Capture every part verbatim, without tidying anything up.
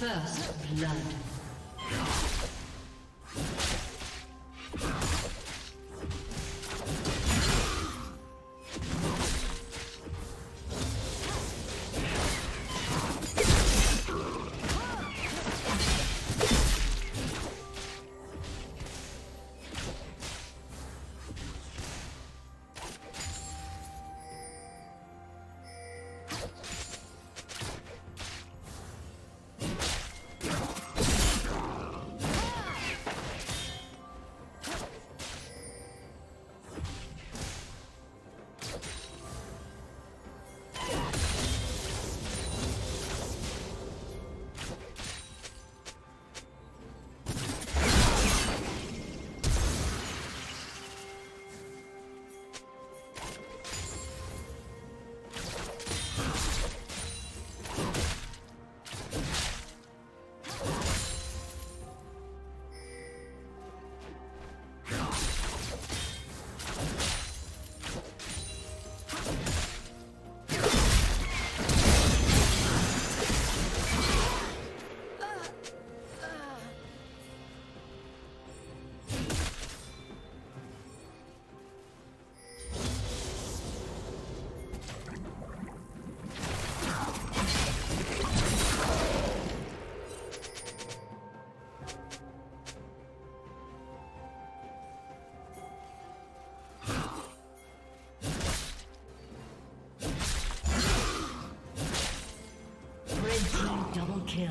First blood. Kill.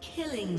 Killing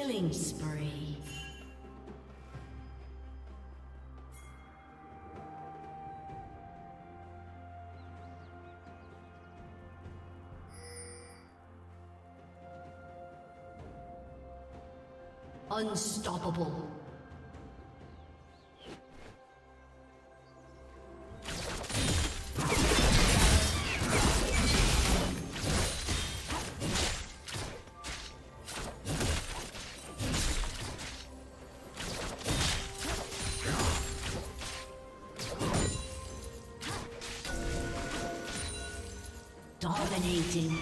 Killing spree. Unstoppable. Dominating.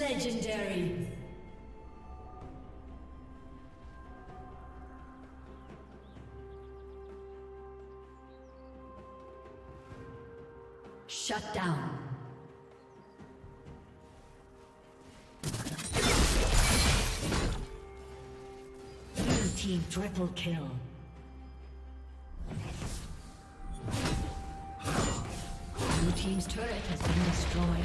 Legendary. Shut down. team triple kill. Blue team's turret has been destroyed.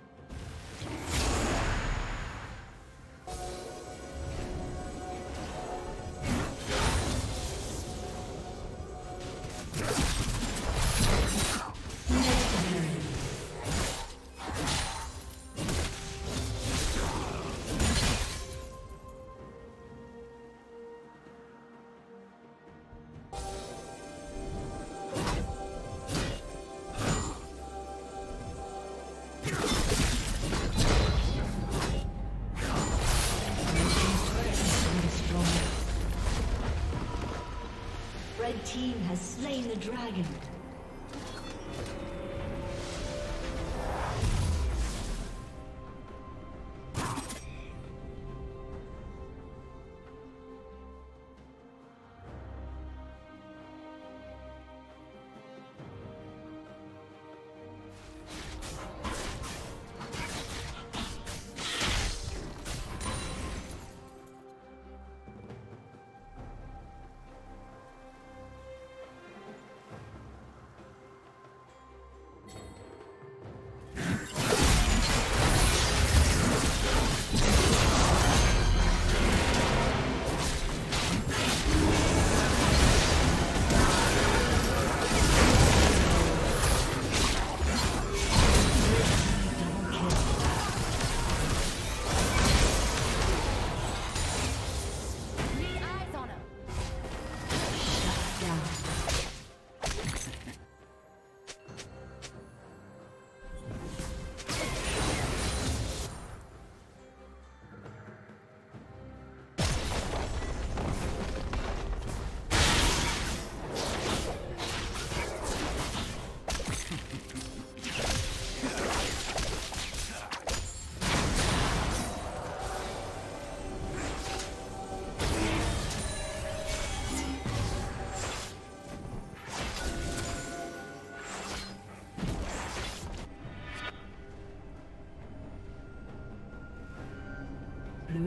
The team has slain the dragon. Blue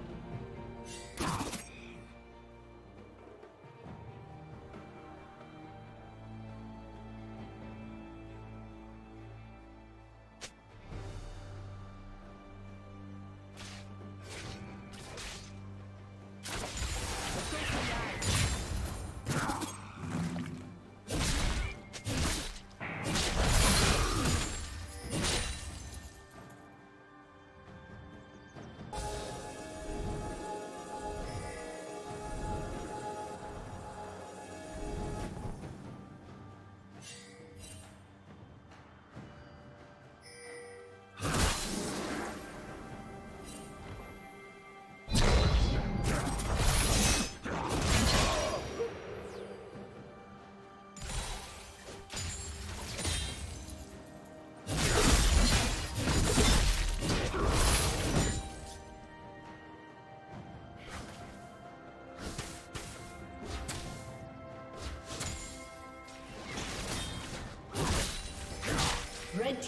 Red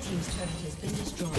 team's turret has been destroyed.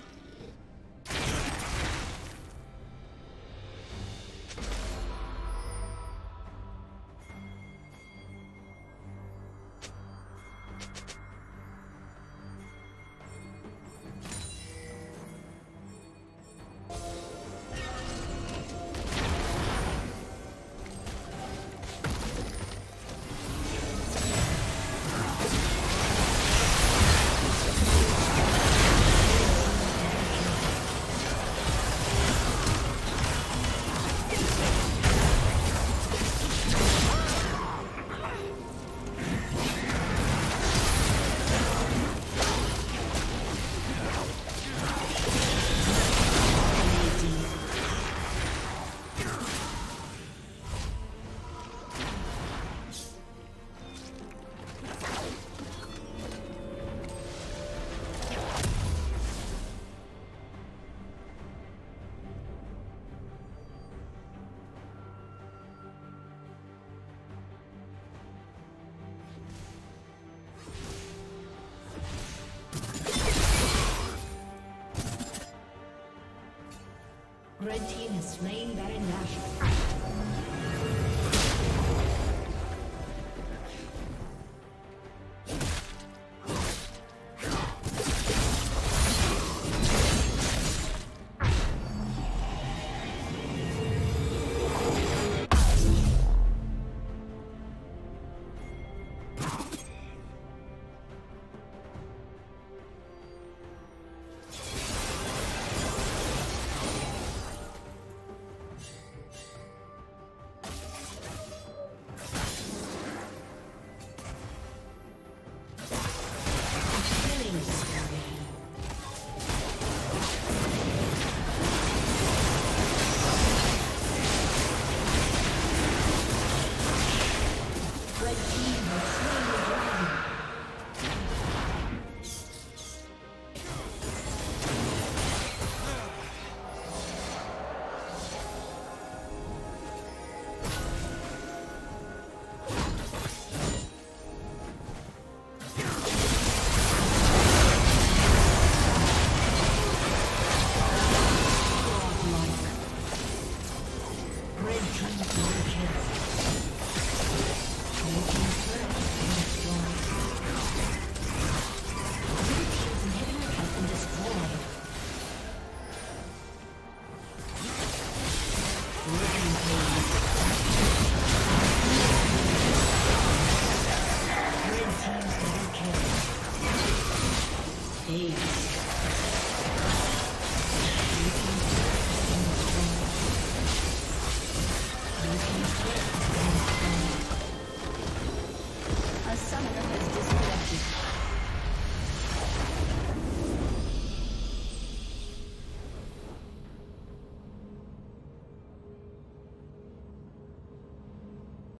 Red team has slain Baron Nashor. Thank you.